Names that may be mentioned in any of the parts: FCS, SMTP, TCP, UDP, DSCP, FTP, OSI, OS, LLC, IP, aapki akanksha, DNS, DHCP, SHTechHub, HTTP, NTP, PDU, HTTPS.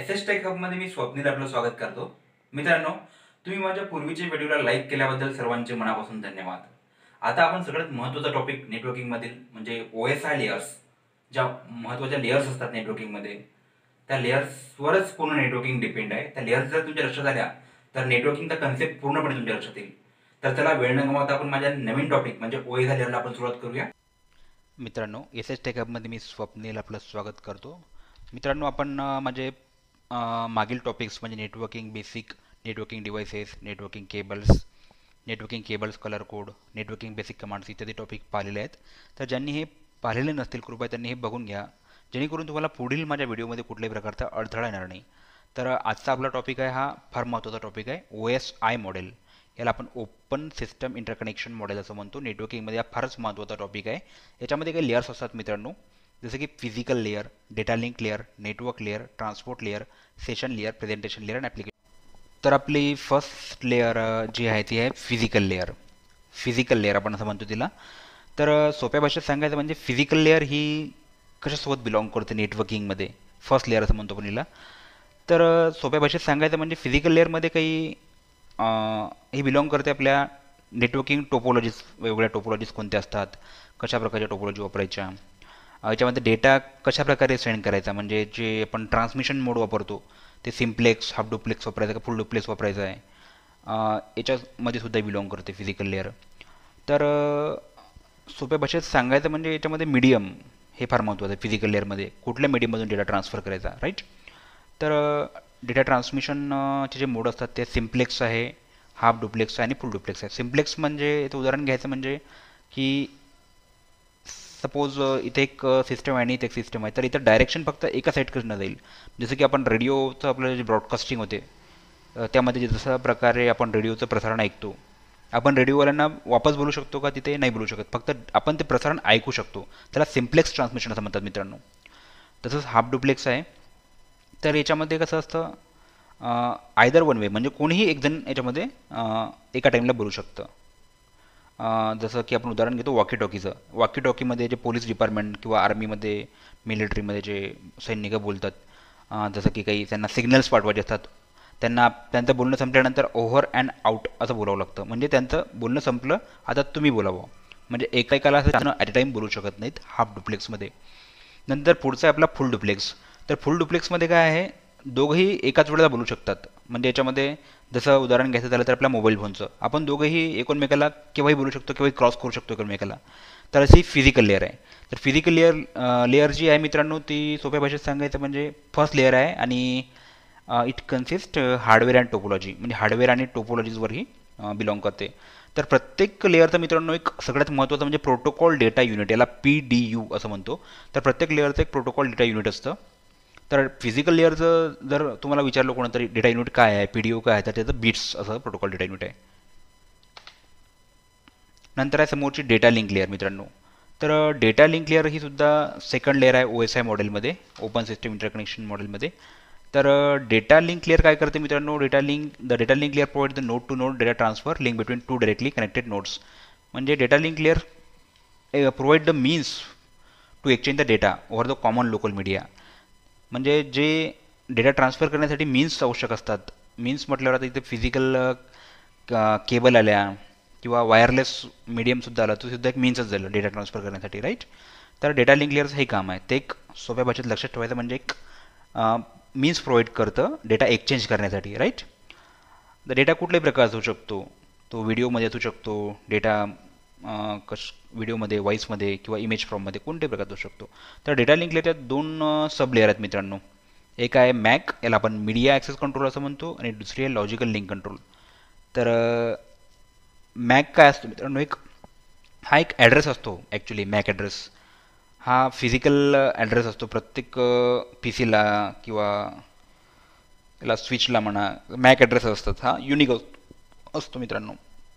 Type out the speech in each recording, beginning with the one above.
SH tech hub मध्ये मी स्वप्नील आपलं स्वागत करतो। मित्रांनो, तुम्ही माझ्या पूर्वीच्या व्हिडिओला लाईक केल्याबद्दल सर्वांचे मनापासून धन्यवाद। आता आपण सगळ्यात महत्त्वाचा टॉपिक नेटवर्किंग मधील म्हणजे ओएसआय लेयर्स, ज्या महत्त्वाच्या लेयर्स असतात नेटवर्किंग मध्ये, त्या लेयर्सवरच पूर्ण नेटवर्किंग डिपेंड आहे। त्या लेयर्स जर तुमच्या लक्षात आल्या तर नेटवर्किंगचा कन्सेप्ट पूर्णपणे तुमच्या लक्षात येईल। तर चला वेळ न गमावता आपण माझ्या नवीन टॉपिक म्हणजे ओएसआय लेयरला आपण सुरुवात करूया। मित्रांनो, एसएच टेक हब मध्ये मी स्वप्नील आपलं स्वागत करतो। मित्रांनो, आपण माझे मागील टॉपिक्स म्हणजे networking basic, networking devices, networking cables, colour code, networking basic commands इत्यादी टॉपिक पाहिलेले आहेत। तर ज्यांनी हे पाहिलेले नसतील कृपया त्यांनी हे बघून घ्या, जेणेकरून तुम्हाला पुढील माझ्या व्हिडिओमध्ये कुठल्याही प्रकारचा अडथळा येणार नाही। तर आजचा आपला टॉपिक आहे, हा फार महत्त्वाचा टॉपिक आहे, ओएसआय मॉडेल। याला आपण ओपन सिस्टम इंटरकनेक्शन मॉडेल असं म्हणतो। नेटवर्किंगमध्ये हा फारच महत्त्वाचा टॉपिक आहे। याच्यामध्ये काही लेयर्स असतात मित्रांनो, जैसे कि physical layer, data link layer, network layer, transport layer, session layer, presentation layer and application. तर आपली फर्स्ट लेयर जी है ती है फिजिकल लेयर। फिजिकल लेयर आपण असं म्हणतो तिला। तर सोप्या भाषेत सांगायचं म्हणजे फिजिकल लेयर ही कशासोबत बिलॉंग करते नेटवर्किंग मध्ये, फर्स्ट लेयर असं म्हणतो आपण तिला। तर सोप्या भाषेत सांगायचं म्हणजे फिजिकल लेयर मध्ये काही हे बिलॉंग करते आपल्या नेटवर्किंग टोपोलॉजीज, वेगवेगळ्या टोपोलॉजीज कोणत्या असतात, कशा प्रकारच्या टोपोलॉजी वापरायच्या, याच्यामध्ये डेटा कशा प्रकारे सेंड करायचा, म्हणजे जे आपण ट्रान्समिशन मोड वापरतो ते सिम्प्लेक्स, हाफ डुप्लेक्स वापरायचा का फुल डुप्लेक्स वापरायचा आहे, याच्यामध्ये सुद्धा बिलॉंग करते फिजिकल लेअर। तर सोप्या भाषेत सांगायचं म्हणजे याच्यामध्ये मीडियम हे फार महत्त्वाचं आहे। फिजिकल लेअरमध्ये कुठल्या मीडियममधून डेटा ट्रान्सफर करायचा, राईट। तर डेटा ट्रान्समिशनचे जे मोड असतात ते सिम्प्लेक्स आहे, हाफ डुप्लेक्स आहे आणि फुल डुप्लेक्स आहे। सिम्प्लेक्स म्हणजे याचं उदाहरण घ्यायचं म्हणजे की सपोज इथे एक सिस्टम आहे आणि इथे एक सिस्टम आहे, तर इथं डायरेक्शन फक्त एका साईडकडून जाईल। जसं की आपण रेडिओचं आपलं जे ब्रॉडकास्टिंग होते त्यामध्ये जशा प्रकारे आपण रेडिओचं प्रसारण ऐकतो, आपण रेडिओवाल्यांना वापस बोलू शकतो का, तिथे नाही बोलू शकत, फक्त आपण ते प्रसारण ऐकू शकतो, त्याला सिम्प्लेक्स ट्रान्समिशन असं म्हणतात मित्रांनो। तसंच हाफ डुप्लेक्स आहे, तर याच्यामध्ये कसं असतं, आयदर वन वे म्हणजे कोणीही एकजण याच्यामध्ये एका टाईमला बोलू शकतं। जसं की आपण उदाहरण घेतो वॉकी टॉकीचं। वॉकी टॉकीमध्ये जे पोलीस डिपार्टमेंट किंवा आर्मीमध्ये, मिलिटरीमध्ये जे सैनिक बोलतात, जसं की काही त्यांना सिग्नल्स पाठवायचे असतात, त्यांना त्यांचं बोलणं संपल्यानंतर ओव्हर अँड आउट असं बोलावं लागतं, म्हणजे त्यांचं बोलणं संपलं आता तुम्ही बोलावं, म्हणजे एकाएकाला असं ॲट अ टाईम बोलू शकत नाहीत हाफ डुप्लेक्समध्ये। नंतर पुढचा आहे आपला फुल डुप्लेक्स। तर फुल डुप्लेक्समध्ये काय आहे, दोघंही एकाच वेळेला बोलू शकतात, म्हणजे याच्यामध्ये जसं उदाहरण घ्यायचं झालं तर आपल्या मोबाईल फोनचं, आपण दोघंही एकोणमेकाला केव्हाही बोलू शकतो, केव्हाही क्रॉस करू शकतो एकोणमेकाला। तर अशी फिजिकल लेअर आहे। तर फिजिकल लेअर जी आहे मित्रांनो ती सोप्या भाषेत सांगायचं म्हणजे फर्स्ट लेअर आहे, आणि it consist hardware and topology, म्हणजे हार्डवेअर आणि टोपोलॉजीजवरही बिलॉंग करते। तर प्रत्येक लेअरचं मित्रांनो एक सगळ्यात महत्त्वाचं म्हणजे प्रोटोकॉल डेटा युनिट, याला PDU असं म्हणतो। तर प्रत्येक लेअरचं एक प्रोटोकॉल डेटा युनिट असतं। तर फिजिकल लेअरचं जर तुम्हाला विचारलं कोणतरी डेटा युनिट काय आहे, PDU काय आहे, तर त्याचं बिट्स असं प्रोटोकॉल डेटा युनिट आहे। नंतर आहे समोरची डेटा लिंक लेअर मित्रांनो। तर डेटा लिंक लेअर ही सुद्धा सेकंड लेअर आहे OSI मॉडेलमध्ये, ओपन सिस्टम इंटरकनेक्शन मॉडेलमध्ये। तर डेटा लिंक लेअर काय करते मित्रांनो, data link layer provide the node to node data transfer link between two directly connected nodes, म्हणजे data link layer provide the means to exchange the data over the common local media, म्हणजे जे data transfer करण्यासाठी means आवश्यक असतात। Means म्हटल्यावर आता इथे physical cable आल्या किंवा वायरलेस मीडियमसुद्धा आला, तो सुद्धा एक मीन्सच झालं डेटा ट्रान्सफर करण्यासाठी, राईट। तर डेटा लिंक लेअरचं हे काम आहे, ते एक सोप्या भाषेत लक्षात ठेवायचं म्हणजे एक मीन्स प्रोव्हाइड करतं डेटा एक्सचेंज करण्यासाठी, राईट। तर डेटा कुठल्याही प्रकारचा असू शकतो, तो व्हिडिओमध्ये असू शकतो, डेटा व्हिडिओमध्ये, व्हॉइसमध्ये किंवा इमेज फॉर्ममध्ये कोणत्याही प्रकारचा असू शकतो। तर डेटा लिंक लेअरच्या दोन सब लेअर आहेत मित्रांनो। एक आहे मॅक, याला आपण मीडिया ॲक्सेस कंट्रोल असं म्हणतो, आणि दुसरी आहे लॉजिकल लिंक कंट्रोल। तर मॅक काय असतो मित्रांनो, हा एक ॲड्रेस असतो ॲक्च्युली। मॅक ॲड्रेस हा फिजिकल ॲड्रेस असतो प्रत्येक PCला किंवा याला स्विचला म्हणा, मॅक ॲड्रेस असतात, हा युनिक असतो मित्रांनो।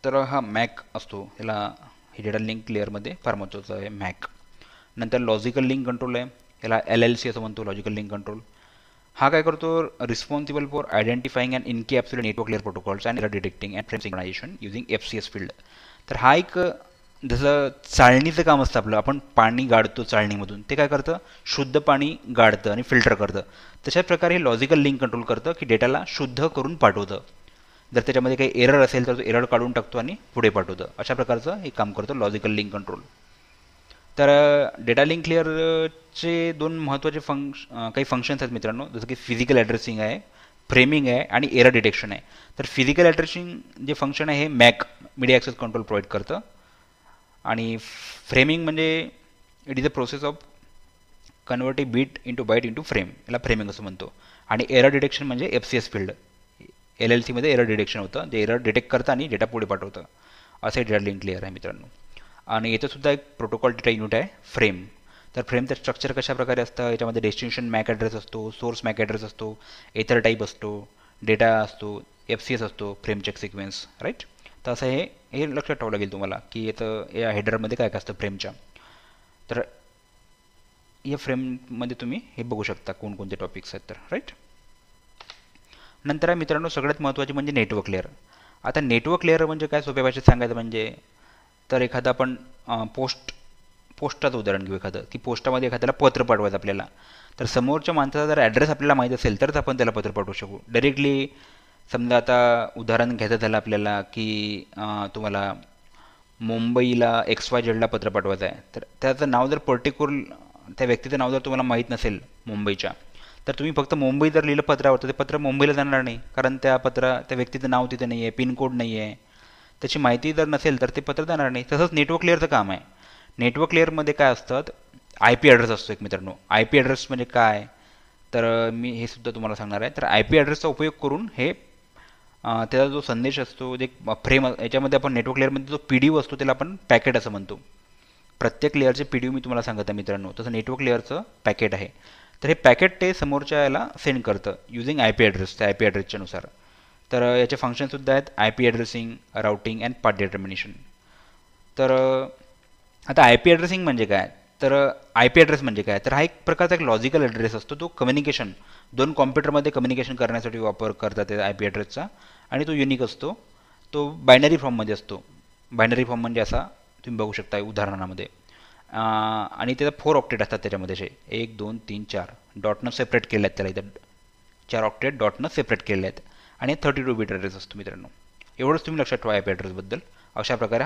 तर हा मॅक असतो, याला हे डेटा लिंक लेअरमध्ये फार महत्त्वाचं आहे मॅक। नंतर लॉजिकल लिंक कंट्रोल आहे, याला LLC असं म्हणतो, लॉजिकल लिंक कंट्रोल। हा काय करतो, responsible for identifying and encapsulate network layer protocols and detecting and synchronisation using FCS field. तर हा एक जसं चाळणीचं काम असतं आपलं, आपण पाणी गाळतो चाळणीमधून, ते काय करतं शुद्ध पाणी गाळतं आणि फिल्टर करतं. तशाच प्रकारे हे लॉजिकल लिंक कंट्रोल करतं की डेटाला शुद्ध करून पाठवतं, जर त्याच्यामध्ये काही एरर असेल तर तो एरर काढून टाकतो आणि पुढे पाठवतं. अशा प्रकारचं हे काम करतं लॉजिकल लिंक कंट्रोल. तर डेटा लिंक लेअरचे दोन महत्त्वाचे काही फंक्शन्स आहेत मित्रांनो, जसं की फिजिकल ॲड्रेसिंग आहे, फ्रेमिंग आहे आणि एरर डिटेक्शन आहे. तर फिजिकल ॲड्रेसिंग जे फंक्शन आहे हे MAC media access control provide करतं, आणि फ्रेमिंग म्हणजे it is a process of converting bit into byte into frame, याला फ्रेमिंग असं म्हणतो. आणि एरर डिटेक्शन म्हणजे FCS फील्ड, LLCमध्ये एरर डिटेक्शन होतं, जे एरर डिटेक्ट करतं आणि डेटा पुढे पाठवतं. असे डेटा लिंक लेअर आहे मित्रांनो. आणि याचंसुद्धा एक प्रोटोकॉल डेटा युनिट आहे फ्रेम. तर फ्रेमचं स्ट्रक्चर कशाप्रकारे असतं, याच्यामध्ये डेस्टिनेशन मॅक ॲड्रेस असतो, सोर्स मॅक ॲड्रेस असतो, एथर टाईप असतो, डेटा असतो, FCS असतो, फ्रेम चेक सिक्वेन्स, राईट. तर असं हे लक्षात ठेवावं लागेल तुम्हाला की याचं या हेडरमध्ये काय काय असतं फ्रेमच्या. तर या फ्रेममध्ये तुम्ही हे बघू शकता कोणकोणते टॉपिक्स आहेत, तर राईट. नंतर आहे मित्रांनो सगळ्यात महत्त्वाचे म्हणजे नेटवर्क लेअर. आता नेटवर्क लेअर म्हणजे काय सोप्या भाषेत सांगायचं म्हणजे, तर एखादा आपण पोस्टाचं उदाहरण घेऊ एखादं, की पोस्टामध्ये एखाद्याला पत्र पाठवायचं आपल्याला, तर समोरच्या माणसाचा जर ॲड्रेस आपल्याला माहीत असेल तरच आपण त्याला पत्र पाठवू शकू डायरेक्टली. समजा आता उदाहरण घ्यायचं झालं आपल्याला की तुम्हाला मुंबईला XYZला पत्र पाठवायचं आहे, तर त्याचं नाव जर पर्टिक्युलर त्या व्यक्तीचं नाव जर तुम्हाला माहीत नसेल मुंबईच्या, तर तुम्ही फक्त मुंबई जर लिहिलं पत्रावर तर ते पत्र मुंबईला जाणार नाही, कारण त्या व्यक्तीचं नाव तिथे नाही आहे, पिनकोड नाही आहे, त्याची माहिती जर नसेल तर ते पत्र जाणार नाही. तसंच नेटवर्क लेअरचं काम आहे. नेटवर्क लेअरमध्ये काय असतात IP ॲड्रेस असतो एक मित्रांनो. IP ॲड्रेस म्हणजे काय तर मी हे सुद्धा तुम्हाला सांगणार आहे. तर IP ॲड्रेसचा उपयोग करून हे त्याचा जो संदेश असतो, जे फ्रेम याच्यामध्ये आपण नेटवर्क लेअरमध्ये जो PDF असतो त्याला आपण पॅकेट असं म्हणतो. प्रत्येक लेअरचे PDF मी तुम्हाला सांगत आहे मित्रांनो, तसं नेटवर्क लेअरचं पॅकेट आहे. तर हे पॅकेट ते समोरच्या याला सेंड करतं युजिंग IP ॲड्रेस, त्या IP ॲड्रेसच्या नुसार. तर याचे फंक्शनसुद्धा आहेत IP addressing, routing and path determination. तर आता IP ॲड्रेसिंग म्हणजे काय, तर IP ॲड्रेस म्हणजे काय, तर हा एक प्रकारचा एक लॉजिकल ॲड्रेस असतो, तो कम्युनिकेशन दोन कॉम्प्युटरमध्ये कम्युनिकेशन करण्यासाठी वापर करतात IP ॲड्रेसचा. आणि तो युनिक असतो, तो बायनरी फॉर्ममध्ये असतो. बायनरी फॉर्म म्हणजे असा तुम्ही बघू शकता उदाहरणामध्ये, आणि त्याचा 4 ऑक्टेट असतात त्याच्यामध्ये, असे 1 2 3 4 डॉटनं सेपरेट केले आहेत त्याला, इथं 4 ऑक्टेट डॉटनं सेपरेट केले आहेत. आणि 32 bit ॲड्रेस असतो मित्रांनो. एवढंच तुम्ही लक्षात ठेवा IP ॲड्रेसबद्दल. अशा प्रकारे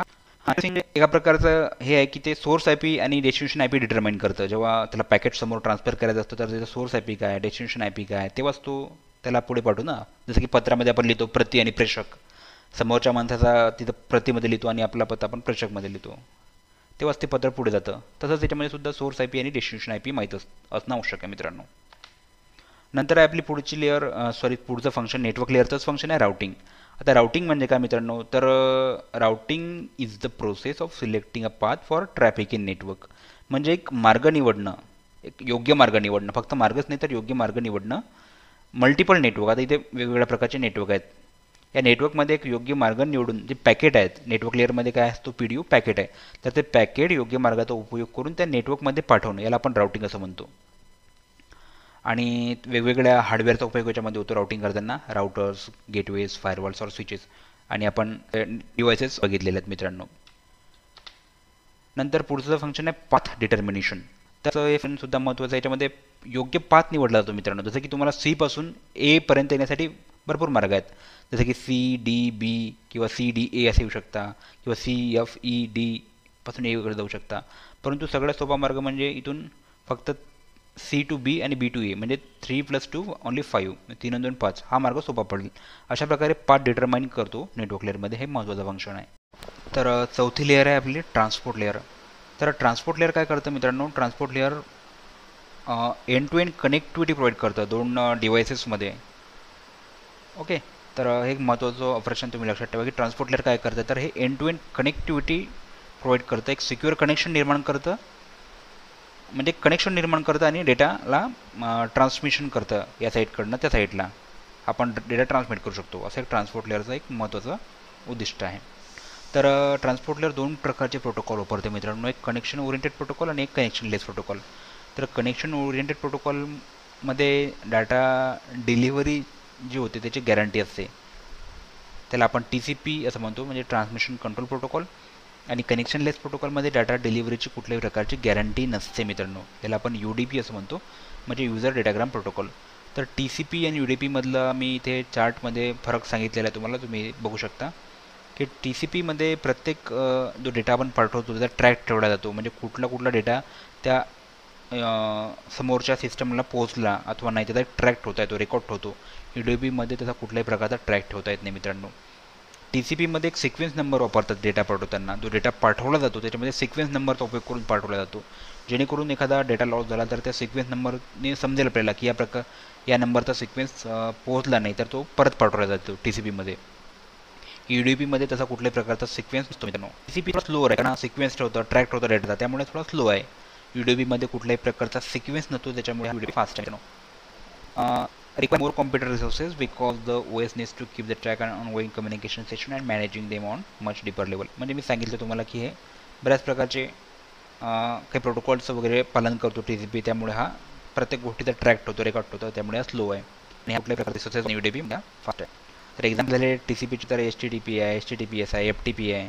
हा एका प्रकारचं हे आहे की ते सोर्स IP आणि डेस्टिनेशन IP डिटरमाइन करतं. जेव्हा त्याला पॅकेट समोर ट्रान्सफर करायचं असतं तर त्याचा सोर्स IP काय, डेस्टिनेशन IP काय, तेव्हाच तो त्याला पुढे पाठवू ना. जसं की पत्रामध्ये आपण लिहितो प्रति आणि प्रेषक, समोरच्या माणसाचा तिथं प्रतिमध्ये लिहितो आणि आपला पत्ता आपण प्रेषकमध्ये लिहितो, तेव्हाच ते पत्र पुढे जातं. तसंच त्याच्यामध्ये सुद्धा सोर्स IP आणि डेस्टिनेशन IP माहीत असणं आवश्यक आहे मित्रांनो. नंतर आहे आपली पुढची लेअर, पुढचं फंक्शन नेटवर्क लेअरचंच फंक्शन आहे राउटिंग. आता राउटिंग म्हणजे काय मित्रांनो, तर routing is the process of selecting a path for traffic in network. म्हणजे एक मार्ग निवडणं, एक योग्य मार्ग निवडणं, फक्त मार्गच नाही तर योग्य मार्ग निवडणं. मल्टिपल नेटवर्क, आता इथे वेगवेगळ्या प्रकारचे नेटवर्क आहेत, या नेटवर्कमध्ये एक योग्य मार्ग निवडून जे पॅकेट आहेत नेटवर्क लेअरमध्ये काय असतो PDF पॅकेट आहे, तर ते पॅकेट योग्य मार्गाचा उपयोग करून त्या नेटवर्कमध्ये पाठवणं, याला आपण राउटिंग असं म्हणतो. आणि वेगवेगळ्या हार्डवेअरचा उपयोग याच्यामध्ये होतो राउटिंग करताना, राउटर्स, गेटवेज, फायरवॉल्स और स्विचेस, आणि आपण डिव्हायसेस बघितलेले आहेत मित्रांनो. नंतर पुढचं फंक्शन आहे पाथ डिटर्मिनेशन. तर हे सुद्धा महत्त्वाचं आहे, याच्यामध्ये योग्य पाथ निवडला जातो मित्रांनो. जसं की तुम्हाला C पासून A पर्यंत येण्यासाठी भरपूर मार्ग आहेत, जसं की CD B किंवा CD A असे येऊ शकता, किंवा CFED पासून A जाऊ शकता. परंतु सगळ्यात सोपा मार्ग म्हणजे इथून फक्त C to B आणि B to A म्हणजे 3 + 2 = 5, 3 आणि 2 5, हा मार्ग सोपा पडेल. अशा प्रकारे पाथ डिटरमाइन करतो नेटवर्क लेअरमध्ये, हे महत्त्वाचं फंक्शन आहे. तर चौथी लेअर आहे आपली ट्रान्सपोर्ट लेअर. तर ट्रान्सपोर्ट लेअर काय करतं मित्रांनो, transport layer end to end connectivity provide करतं दोन डिव्हायसेसमध्ये, ओके. तर हे एक महत्त्वाचं ऑपरेशन तुम्ही लक्षात ठेवा की ट्रान्सपोर्ट लेअर काय करतं, तर हे end to end connectivity provide करतं, एक सिक्युअर कनेक्शन निर्माण करतं, म्हणजे कनेक्शन निर्माण करतं आणि डेटाला ट्रान्समिशन करतं या साईडकडनं त्या साईडला, आपण डेटा ट्रान्समिट करू शकतो. असं एक ट्रान्सपोर्ट लेअरचं एक महत्त्वाचं उद्दिष्ट आहे. तर ट्रान्सपोर्ट लेअर दोन प्रकारचे प्रोटोकॉल वापरते मित्रांनो, एक कनेक्शन ओरिएंटेड प्रोटोकॉल आणि एक कनेक्शन लेस प्रोटोकॉल. तर कनेक्शन ओरिएंटेड प्रोटोकॉलमध्ये डाटा डिलिव्हरी जी होते त्याची गॅरंटी असते, त्याला आपण TCP असं म्हणतो, म्हणजे ट्रान्समिशन कंट्रोल प्रोटोकॉल. आणि कनेक्शनलेस प्रोटोकॉलमध्ये डाटा डिलिव्हरीची कुठल्याही प्रकारची गॅरंटी नसते मित्रांनो. याला आपण UDP असं म्हणतो, म्हणजे यूजर डेटाग्राम प्रोटोकॉल. तर TCP आणि UDP मधला मी इथे चार्टमध्ये फरक सांगितलेला आहे तुम्हाला, तुम्ही बघू शकता की TCP मध्ये प्रत्येक जो डेटा आपण पाठवतो त्याचा ट्रॅक ठेवला जातो, म्हणजे कुठला डेटा त्या समोरच्या सिस्टमला पोहोचला अथवा नाही त्याचा ट्रॅक ठेवता येतो, रेकॉर्ड ठेवतो. UDP मध्ये त्याचा कुठल्याही प्रकारचा ट्रॅक ठेवता येत नाही मित्रांनो. TCP मध्ये एक सिक्वेन्स नंबर वापरतात डेटा पाठवताना, जो डेटा पाठवला जातो त्याच्यामध्ये सिक्वेन्स नंबरचा उपयोग करून पाठवला जातो, जेणेकरून एखादा डेटा लॉस झाला तर त्या सिक्वेन्स नंबरने समजेल आपल्याला की या नंबरचा सिक्वेन्स पोहोचला नाही तर तो परत पाठवला जातो TCPमध्ये. UDPमध्ये त्याचा कुठल्याही प्रकारचा सिक्वेन्स नसतो मित्रांनो. TCP थोडा स्लो आहे कारण सिक्वेन्स ठेवतो, ट्रॅक ठेवतो डेटाचा, त्यामुळे थोडा स्लो आहे. UDPमध्ये कुठल्याही प्रकारचा सिक्वेन्स नसतो, त्याच्यामुळे UDP फास्ट आहे मित्रांनो. Require more computer resources because the OS needs to keep the track on ongoing communication session and managing them on much deeper level. म्हणजे मी सांगितलं तुम्हाला की हे बऱ्याच प्रकारचे काही प्रोटोकॉल्सचं वगैरे पालन करतो TCP, त्यामुळे हा प्रत्येक गोष्टीचा ट्रॅक ठेवतो, रेकॉर्ड ठेवतो, त्यामुळे हा स्लो आहे आणि आपल्या प्रकारचे रिसोर्सेस UDP फास्ट आहे. तर एक्झाम्पल झाले TCPचे तर HTTP आहे, HTTPS आहे, FTP आहे.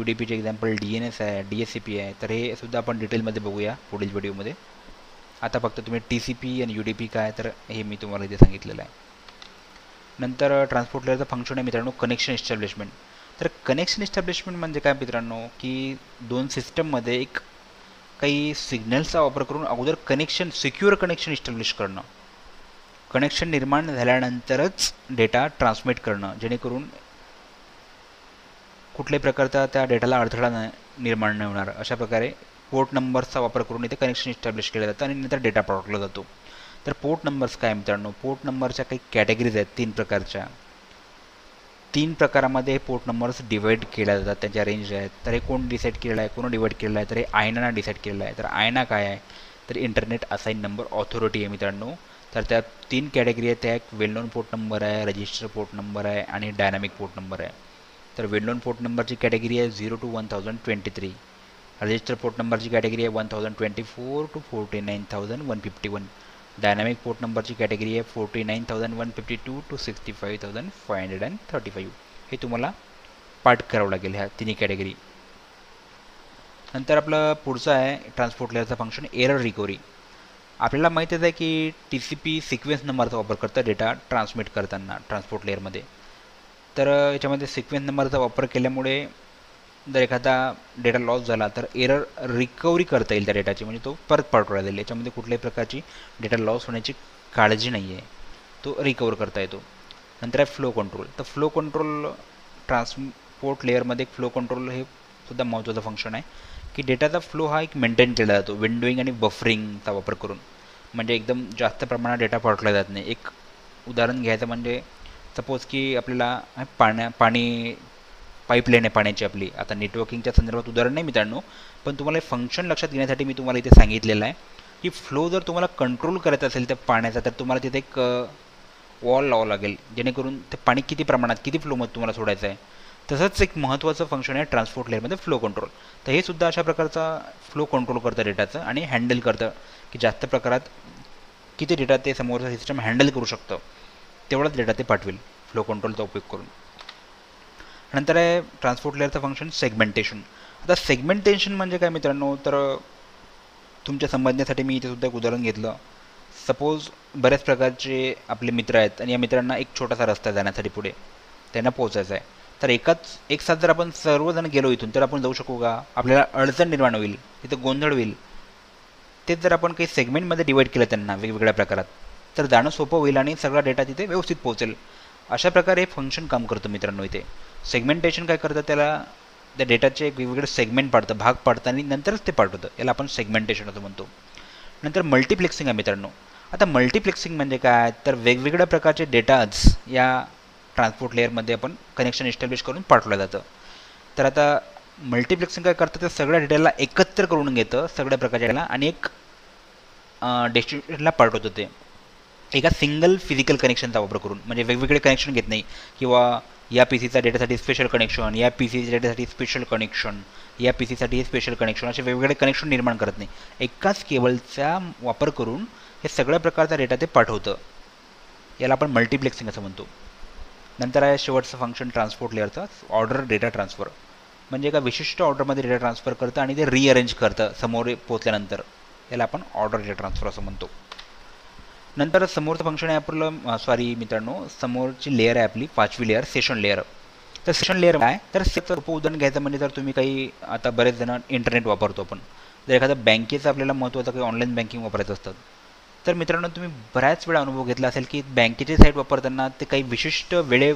UDPचे एक्झाम्पल DNS आहे, DSCP आहे. तर हे सुद्धा आपण डिटेलमध्ये बघूया पुढील व्हिडिओमध्ये. आता फक्त तुम्ही TCP आणि UDP काय तर हे मी तुम्हाला इथे सांगितलेलं आहे. नंतर ट्रान्सपोर्ट लेअरचं फंक्शन आहे मित्रांनो कनेक्शन एस्टॅब्लिशमेंट. तर कनेक्शन एस्टॅब्लिशमेंट म्हणजे काय मित्रांनो, की दोन सिस्टममध्ये एक काही सिग्नल्सचा वापर करून अगोदर कनेक्शन, सिक्युअर कनेक्शन एस्टॅब्लिश करणं, कनेक्शन निर्माण झाल्यानंतरच डेटा ट्रान्समिट करणं, जेणेकरून कुठल्याही प्रकारचा त्या डेटाला अडथळा निर्माण नाही होणार. अशा प्रकारे पोर्ट नंबर्सचा वापर करून इथे कनेक्शन इस्टॅब्लिश केलं जातं आणि नंतर डेटा पाठवला जातो. तर पोर्ट नंबर्स काय मित्रांनो, पोर्ट नंबरच्या काही कॅटेगरीज आहेत तीन प्रकारच्या. तीन प्रकारामध्ये पोर्ट नंबर्स डिवाईड केल्या जातात, त्यांच्या रेंज आहेत. तर हे कोण डिसाईड केलेलं आहे, कोण डिवाईड केलेलं आहे, तर हे आयनानं डिसाईड केलेलं आहे. तर आयना काय आहे, तर इंटरनेट असाईन नंबर ऑथॉरिटी आहे मित्रांनो. तर त्या तीन कॅटेगरी आहेत त्या, एक वेल नोन पोर्ट नंबर आहे, रजिस्टर पोर्ट नंबर आहे आणि डायनामिक पोर्ट नंबर आहे. तर वेल नोन पोर्ट नंबरची कॅटेगरी आहे 0 to 1023, रजिस्टर पोर्ट नंबरची कॅटेगरी आहे 1024 to 49,151, डायनामिक पोर्ट नंबरची कॅटेगरी आहे 49,152 to 65,535. हे तुम्हाला पाठ करावं लागेल ह्या तिन्ही कॅटेगरी. नंतर आपलं पुढचं आहे ट्रान्सपोर्ट लेअरचं फंक्शन एरर रिकव्हरी. आपल्याला माहितीच आहे की TCP सिक्वेन्स नंबरचा वापर करतं डेटा ट्रान्समिट करताना ट्रान्सपोर्ट लेअरमध्ये. तर याच्यामध्ये सिक्वेन्स नंबरचा वापर केल्यामुळे जर एखादा डेटा लॉस झाला तर एरर रिकव्हरी करता येईल त्या डेटाची, म्हणजे तो परत पाठवला जाईल. याच्यामध्ये कुठल्याही प्रकारची डेटा लॉस होण्याची काळजी नाही आहे, तो रिकवर करता येतो. नंतर आहे फ्लो कंट्रोल. तर फ्लो कंट्रोल ट्रान्सपोर्ट लेअरमध्ये एक फ्लो कंट्रोल हे सुद्धा महत्त्वाचं फंक्शन आहे, की डेटाचा फ्लो हा एक मेंटेन केला जातो विंडोईंग आणि बफरिंगचा वापर करून, म्हणजे एकदम जास्त प्रमाणात डेटा पाठवला जात नाही. एक उदाहरण घ्यायचं म्हणजे सपोज की आपल्याला पाणी पाईपलाईन आहे पाण्याची आपली. आता नेटवर्किंगच्या संदर्भात उदाहरण नाही मित्रांनो, पण तुम्हाला हे फंक्शन लक्षात घेण्यासाठी मी तुम्हाला इथे सांगितलेलं आहे की फ्लो जर तुम्हाला कंट्रोल करायचा असेल त्या पाण्याचा, तर तुम्हाला तिथे एक वॉल लावावं लागेल, जेणेकरून ते पाणी किती प्रमाणात किती फ्लोमध्ये तुम्हाला सोडायचं आहे. तसंच एक महत्त्वाचं फंक्शन आहे ट्रान्सपोर्ट लेअरमध्ये फ्लो कंट्रोल. तर हे सुद्धा अशा प्रकारचा फ्लो कंट्रोल करतं डेटाचं आणि हँडल करतं, की जास्त प्रकारात किती डेटा ते समोरचा सिस्टम हँडल करू शकतं तेवढाच डेटा ते पाठवेल फ्लो कंट्रोलचा उपयोग करून. नंतर आहे ट्रान्सपोर्ट लेअरचं फंक्शन सेगमेंटेशन. आता सेगमेंटेशन म्हणजे काय मित्रांनो, तर तुमच्या समजण्यासाठी मी इथेसुद्धा एक उदाहरण घेतलं. सपोज बऱ्याच प्रकारचे आपले मित्र आहेत आणि या मित्रांना एक छोटासा रस्ता जाण्यासाठी पुढे त्यांना पोहोचायचा आहे. तर एकसाथ जर आपण सर्वजण गेलो इथून तर आपण जाऊ शकू का, आपल्याला अडचण निर्माण होईल, तिथं गोंधळ होईल. तेच जर आपण काही सेगमेंटमध्ये डिवाईड केलं त्यांना वेगवेगळ्या प्रकारात, तर जाणं सोपं होईल आणि सगळा डेटा तिथे व्यवस्थित पोहोचेल. अशा प्रकारे हे फंक्शन काम करतं मित्रांनो. इथे सेगमेंटेशन काय करतं, त्याला त्या डेटाचे एक वेगवेगळे सेगमेंट पाडतं, भाग पाडतं आणि नंतरच ते पाठवतं, याला आपण सेगमेंटेशन असं म्हणतो. नंतर मल्टिप्लेक्सिंग आहे मित्रांनो. आता मल्टिप्लेक्सिंग म्हणजे काय, तर वेगवेगळ्या प्रकारचे डेटाज या ट्रान्सपोर्ट लेअरमध्ये आपण कनेक्शन एस्टॅब्लिश करून पाठवलं जातं. तर आता मल्टिप्लेक्सिंग काय करतं, तर सगळ्या डेटाला एकत्र करून घेतं सगळ्या प्रकारच्या डेटाला आणि एक डेस्टिनेशनला पाठवतं ते एका सिंगल फिजिकल कनेक्शनचा वापर करून. म्हणजे वेगवेगळे कनेक्शन घेत नाही, किंवा या PCचा डेटासाठी स्पेशल कनेक्शन, या PCच्या डेटासाठी स्पेशल कनेक्शन, या PCसाठी हे स्पेशल कनेक्शन, असे वेगवेगळे कनेक्शन निर्माण करत नाही. एकाच केबलचा वापर करून हे सगळ्या प्रकारचा डेटा ते पाठवतं, याला आपण मल्टिप्लेक्सिंग असं म्हणतो. नंतर आहे शेवटचं फंक्शन ट्रान्सपोर्ट लेअरचं ऑर्डर डेटा ट्रान्सफर. म्हणजे का विशिष्ट ऑर्डरमध्ये डेटा ट्रान्सफर करता आणि ते रीअरेंज करता समोर पोहोचल्यानंतर याला आपण ऑर्डर डेटा ट्रान्सफर असं म्हणतो। नंतर समोरचं फंक्शन आहे आपलं सॉरी मित्रांनो समोरची लेयर आहे आपली पाचवी लेयर सेशन लेयर। तर सेशन लेयर काय तर सेशन उदाहरण घ्यायचं म्हणजे जर तुम्ही काही आता बरेच जण इंटरनेट वापरतो आपण जर एखादा बँकेचं आपल्याला महत्त्वाचं काही ऑनलाइन बँकिंग वापरायचं असतं तर मित्रांनो तुम्ही बऱ्याच वेळा अनुभव घेतला असेल की बँकेची साइट वापरताना ते काही विशिष्ट वेळे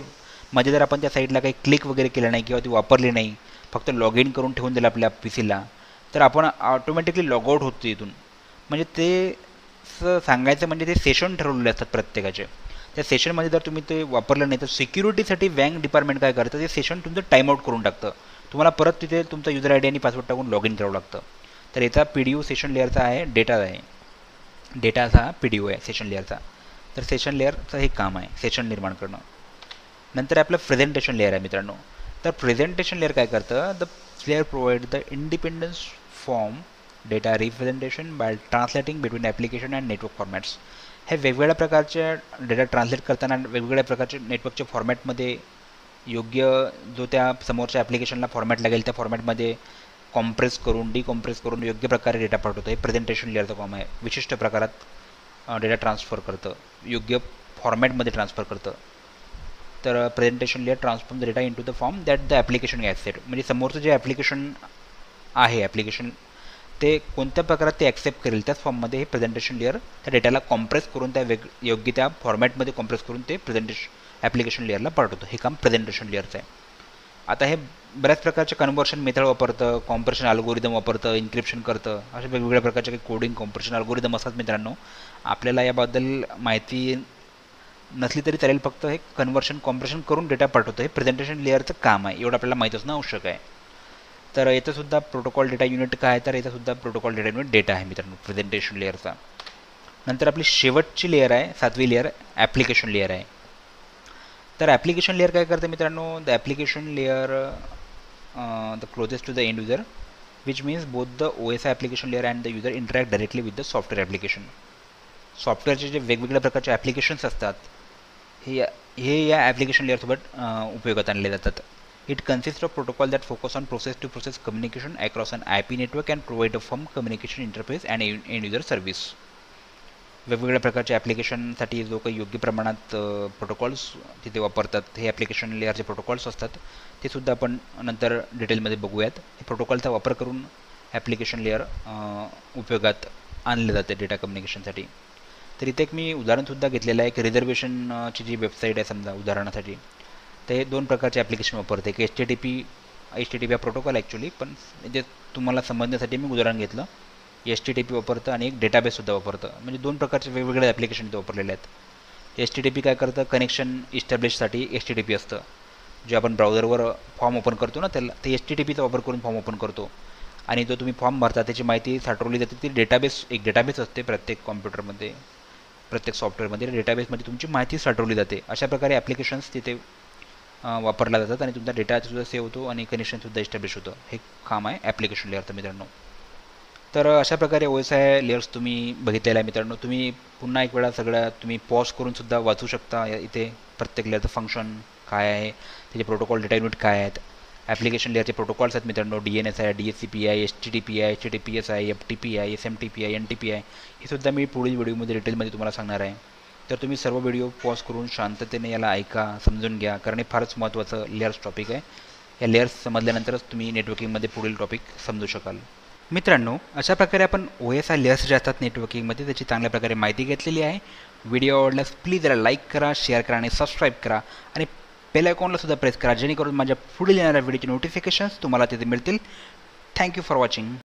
म्हणजे जर आपण त्या साइटला काही क्लिक वगैरे केलं नाही किंवा ती वापरली नाही फक्त लॉग इन करून ठेवून दिलं आपल्या पीसीला तर आपण ऑटोमॅटिकली लॉग आउट होतो इथून म्हणजे ते सांगायचं म्हणजे ते सेशन ठरवलेले असतात प्रत्येकाचे। त्या सेशनमध्ये जर तुम्ही ते वापरलं नाही तर सिक्युरिटीसाठी बँक डिपार्टमेंट काय करतं ते सेशन तुमचं टाईमआउट करून टाकतं तुम्हाला परत तिथे तुमचा युजर आय डी आणि पासवर्ड टाकून लॉग इन करावं लागतं। तर याचा पी डी यू सेशन लेअरचा आहे डेटा आहे डेटाचा हा पी डी यू आहे सेशन लेअरचा। तर सेशन लेअरचं हे काम आहे सेशन निर्माण करणं। नंतर आपलं प्रेझेंटेशन लेअर आहे मित्रांनो। तर प्रेझेंटेशन लेअर काय करतं the layer provide the independence form data representation by translating between application and network formats. हे वेगवेगळ्या प्रकारचे डेटा ट्रान्सलेट करताना वेगवेगळ्या प्रकारचे नेटवर्कच्या फॉर्मॅटमध्ये योग्य जो त्या समोरच्या ॲप्लिकेशनला फॉर्मॅट लागेल त्या फॉर्मॅटमध्ये कॉम्प्रेस करून डिकॉम्प्रेस करून योग्य प्रकारे डेटा पाठवतो हे प्रेझेंटेशन लेअरचं काम आहे। विशिष्ट प्रकारात डेटा ट्रान्सफर करतं योग्य फॉर्मॅटमध्ये ट्रान्सफर करतं। तर presentation layer transform the data into the form that the application gets it म्हणजे समोरचं जे ॲप्लिकेशन आहे ॲप्लिकेशन ते कोणत्या प्रकारात ते ॲक्सेप्ट करेल त्याच फॉर्ममध्ये हे प्रेझेंटेशन लेअर त्या डेटाला कॉम्प्रेस करून त्या योग्य त्या फॉर्मॅटमध्ये कॉम्प्रेस करून ते प्रेझेंटेशन ॲप्लिकेशन लेअरला पाठवतो हे काम प्रेझेंटेशन लेअरचं आहे। आता हे बऱ्याच प्रकारचे कन्व्हर्शन मेथड वापरतं कॉम्प्रेशन अल्गोरिदम वापरतं इन्क्रिप्शन करतं अशा वेगवेगळ्या प्रकारचे काही कोडिंग कॉम्प्रेशन अल्गोरिदम असतात मित्रांनो। आपल्याला याबद्दल माहिती नसली तरी चालेल फक्त हे कन्व्हर्शन कॉम्प्रेशन करून डेटा पाठवतो हे प्रेझेंटेशन लेअरचं काम आहे एवढं आपल्याला माहीत असणं आवश्यक आहे। तर याचंसुद्धा प्रोटोकॉल डेटा युनिट काय तर याचासुद्धा प्रोटोकॉल डेटा युनिट डेटा आहे मित्रांनो प्रेझेंटेशन लेअरचा। नंतर आपली शेवटची लेअर आहे सातवी लेअर ॲप्लिकेशन लेअर आहे। तर ॲप्लिकेशन लेअर काय करते मित्रांनो the application layer the closest to the end user which means both the OSI application layer and the user interact directly with the software application. सॉफ्टवेअरचे जे वेगवेगळ्या प्रकारचे ॲप्लिकेशन्स असतात हे या ॲप्लिकेशन लेअरसोबत उपयोगात आणले जातात। It consists of protocol that focus on process-to-process communication across an IP network and provide a firm communication interface and end-user service। वेगवेगळ्या प्रकारच्या ॲप्लिकेशनसाठी लोक योग्य प्रमाणात प्रोटोकॉल्स तिथे वापरतात हे ॲप्लिकेशन लेअरचे प्रोटोकॉल्स असतात ते सुद्धा आपण नंतर डिटेलमध्ये बघूयात। हे प्रोटोकॉलचा वापर करून ॲप्लिकेशन लेअर उपयोगात आणले जाते डेटा कम्युनिकेशनसाठी। तर इथे एक मी उदाहरणसुद्धा घेतलेलं आहे एक रिझर्वेशनची जी वेबसाईट आहे समजा उदाहरणासाठी तर हे दोन प्रकारचे ॲप्लिकेशन वापरते एक HTTP हा प्रोटोकॉल ॲक्च्युली पण जे तुम्हाला समजण्यासाठी मी उदाहरण घेतलं HTTP वापरतं आणि एक डेटाबेससुद्धा वापरतं म्हणजे दोन प्रकारचे वेगवेगळे ॲप्लिकेशन इथे वापरलेले आहेत। HTTP काय करतं कनेक्शन इस्टॅब्लिशसाठी HTTP असतं जे आपण ब्राउझरवर फॉर्म ओपन करतो ना त्याला ते HTTPचा वापर करून फॉर्म ओपन करतो आणि जो तुम्ही फॉर्म भरता त्याची माहिती साठवली जाते ती डेटाबेस एक डेटाबेस असते प्रत्येक कॉम्प्युटरमध्ये प्रत्येक सॉफ्टवेअरमध्ये डेटाबेसमध्ये तुमची माहिती साठवली जाते अशा प्रकारे ॲप्लिकेशन्स तिथे वापरला जातात आणि तुमचा डेटासुद्धा सेव्ह होतो आणि कनेक्शनसुद्धा इस्टॅब्लिश होतं हे काम आहे ॲप्लिकेशन लेअरचं मित्रांनो। तर अशा प्रकारे OSI लेअर्स तुम्ही बघितलेला आहे मित्रांनो। तुम्ही पुन्हा एक वेळा सगळ्या तुम्ही पॉज करूनसुद्धा वाचू शकता इथे प्रत्येक लेअरचं फंक्शन काय आहे त्याचे प्रोटोकॉल डेटा युनिट काय आहेत ॲप्लिकेशन लेअरचे प्रोटोकॉल्स आहेत मित्रांनो DNS आहे DHCP आहे HTTP आहे HTTPS आहे FTP आहे SMTP आहे NTP आहे हे सुद्धा मी पुढील व्हिडिओमध्ये डिटेलमध्ये तुम्हाला सांगणार आहे। तर तुम्ही सर्व व्हिडिओ पॉज करून शांततेने याला ऐका समजून घ्या कारण हे फारच महत्त्वाचं लेअर्स टॉपिक आहे। या लेअर्स समजल्यानंतरच तुम्ही नेटवर्किंगमध्ये पुढील टॉपिक समजू शकाल मित्रांनो। अशा प्रकारे आपण OSI लेअर्स जे असतात नेटवर्किंगमध्ये त्याची चांगल्या प्रकारे माहिती घेतलेली आहे। व्हिडिओ आवडल्यास प्लीज याला लाईक करा शेअर करा आणि सबस्क्राईब करा आणि बेल आयकॉनला सुद्धा प्रेस करा जेणेकरून माझ्या पुढील येणाऱ्या व्हिडिओचे नोटिफिकेशन्स तुम्हाला तिथे मिळतील। Thank you for watching.